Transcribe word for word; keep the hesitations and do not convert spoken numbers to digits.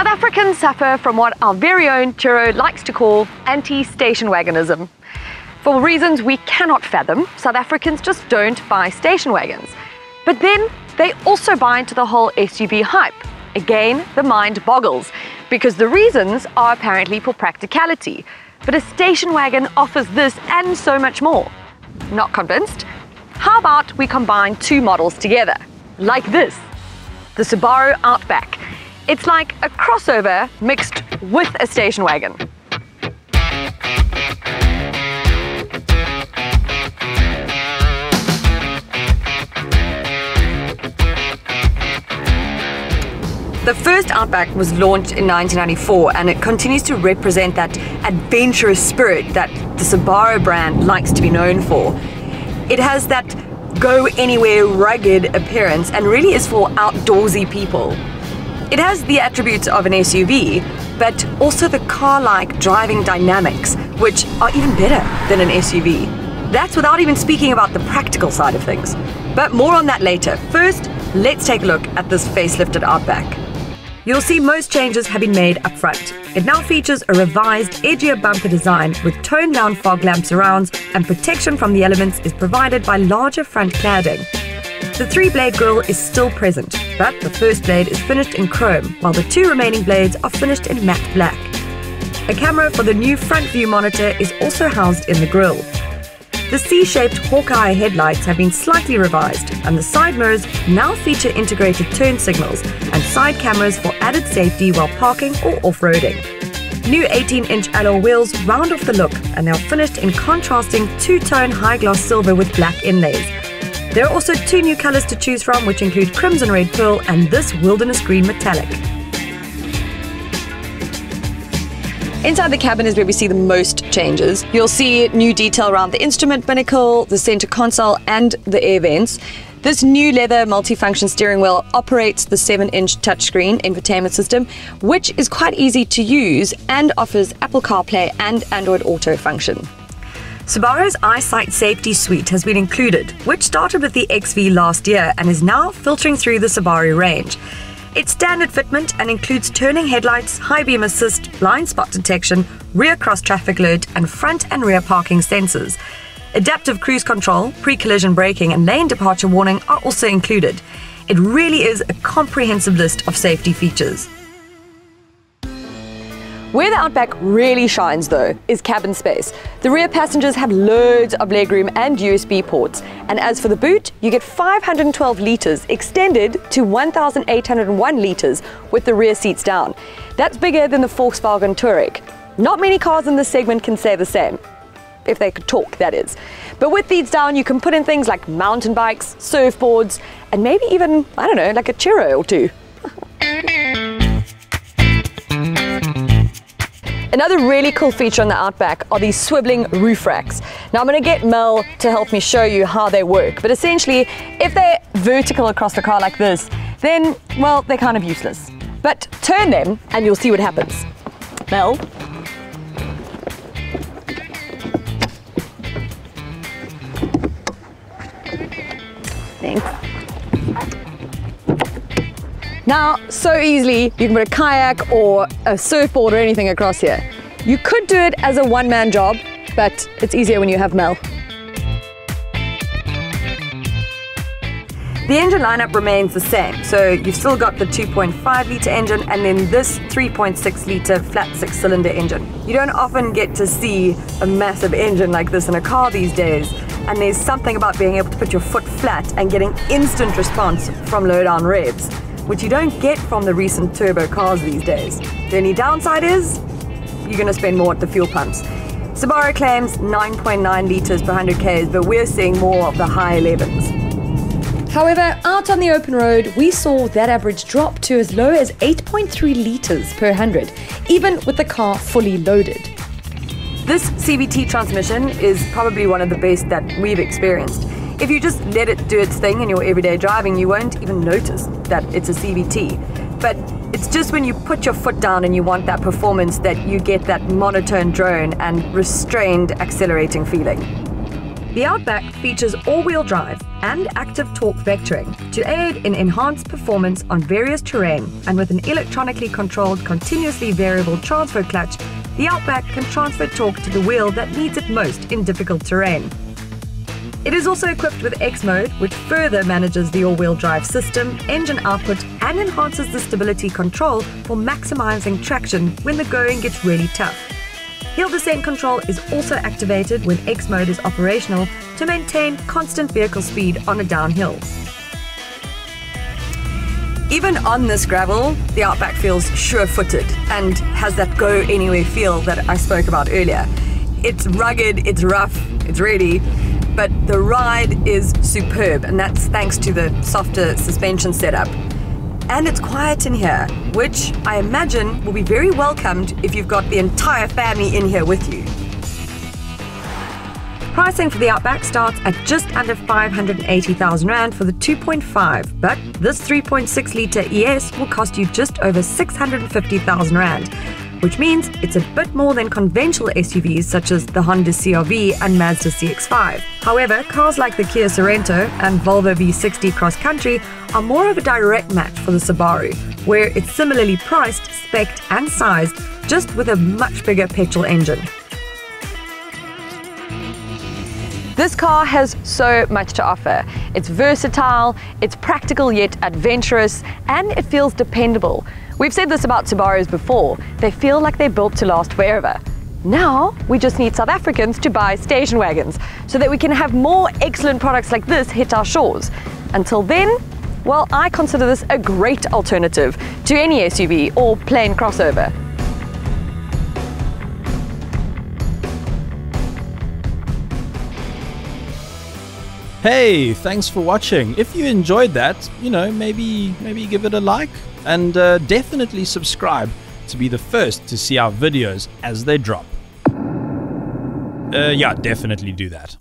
South Africans suffer from what our very own Turo likes to call anti-station wagonism. For reasons we cannot fathom, South Africans just don't buy station wagons. But then they also buy into the whole S U V hype. Again, the mind boggles, because the reasons are apparently for practicality. But a station wagon offers this and so much more. Not convinced? How about we combine two models together? Like this, the Subaru Outback. It's like a crossover mixed with a station wagon. The first Outback was launched in nineteen ninety-four, and it continues to represent that adventurous spirit that the Subaru brand likes to be known for. It has that go-anywhere rugged appearance and really is for outdoorsy people. It has the attributes of an S U V, but also the car-like driving dynamics, which are even better than an S U V. That's without even speaking about the practical side of things. But more on that later. First, let's take a look at this facelifted Outback. You'll see most changes have been made up front. It now features a revised, edgier bumper design with toned-down fog lamp surrounds, and protection from the elements is provided by larger front cladding. The three-blade grille is still present, but the first blade is finished in chrome, while the two remaining blades are finished in matte black. A camera for the new front view monitor is also housed in the grille. The C-shaped Hawkeye headlights have been slightly revised, and the side mirrors now feature integrated turn signals and side cameras for added safety while parking or off-roading. New eighteen-inch alloy wheels round off the look, and they are finished in contrasting two-tone high-gloss silver with black inlays. There are also two new colors to choose from, which include Crimson Red Pearl and this Wilderness Green Metallic. Inside the cabin is where we see the most changes. You'll see new detail around the instrument binnacle, the center console, and the air vents. This new leather multifunction steering wheel operates the seven-inch touchscreen infotainment system, which is quite easy to use and offers Apple CarPlay and Android Auto function. Subaru's EyeSight Safety Suite has been included, which started with the X V last year and is now filtering through the Subaru range. It's standard fitment and includes turning headlights, high beam assist, blind spot detection, rear cross-traffic alert, and front and rear parking sensors. Adaptive cruise control, pre-collision braking, and lane departure warning are also included. It really is a comprehensive list of safety features. Where the Outback really shines, though, is cabin space. The rear passengers have loads of legroom and U S B ports. And as for the boot, you get five hundred twelve litres extended to one thousand eight hundred one litres with the rear seats down. That's bigger than the Volkswagen Touareg. Not many cars in this segment can say the same. If they could talk, that is. But with these down, you can put in things like mountain bikes, surfboards, and maybe even, I don't know, like a churro or two. Another really cool feature on the Outback are these swiveling roof racks. Now I'm going to get Mel to help me show you how they work, but essentially if they're vertical across the car like this, then, well, they're kind of useless. But turn them and you'll see what happens. Mel? Thanks. Now, so easily, you can put a kayak or a surfboard or anything across here. You could do it as a one-man job, but it's easier when you have Mel. The engine lineup remains the same, so you've still got the two point five litre engine and then this three point six litre flat six-cylinder engine. You don't often get to see a massive engine like this in a car these days, and there's something about being able to put your foot flat and getting instant response from low-down revs, which you don't get from the recent turbo cars these days. The only downside is you're going to spend more at the fuel pumps. Subaru claims nine point nine litres per one hundred Ks, but we're seeing more of the high elevens. However, out on the open road, we saw that average drop to as low as eight point three litres per one hundred, even with the car fully loaded. This C V T transmission is probably one of the best that we've experienced. If you just let it do its thing in your everyday driving, you won't even notice that it's a C V T. But it's just when you put your foot down and you want that performance that you get that monotone drone and restrained accelerating feeling. The Outback features all-wheel drive and active torque vectoring to aid in enhanced performance on various terrain, and with an electronically controlled continuously variable transfer clutch, the Outback can transfer torque to the wheel that needs it most in difficult terrain. It is also equipped with X-Mode, which further manages the all-wheel drive system, engine output, and enhances the stability control for maximizing traction when the going gets really tough. Hill descent control is also activated when X-Mode is operational to maintain constant vehicle speed on a downhill. Even on this gravel, the Outback feels sure-footed and has that go-anywhere feel that I spoke about earlier. It's rugged, it's rough, it's ready, but the ride is superb, and that's thanks to the softer suspension setup. And it's quiet in here, which I imagine will be very welcomed if you've got the entire family in here with you. Pricing for the Outback starts at just under five hundred and eighty thousand rand for the two point five, but this three point six litre E S will cost you just over six hundred and fifty thousand rand, which means it's a bit more than conventional S U Vs such as the Honda C R V and Mazda C X five. However, cars like the Kia Sorento and Volvo V sixty Cross Country are more of a direct match for the Subaru, where it's similarly priced, specced and sized, just with a much bigger petrol engine. This car has so much to offer. It's versatile, it's practical yet adventurous, and it feels dependable. We've said this about Subarus before, they feel like they're built to last wherever. Now we just need South Africans to buy station wagons so that we can have more excellent products like this hit our shores. Until then, well, I consider this a great alternative to any S U V or plain crossover. Hey, thanks for watching. If you enjoyed that, you know, maybe maybe give it a like, and uh, definitely subscribe to be the first to see our videos as they drop. Uh, yeah, definitely do that.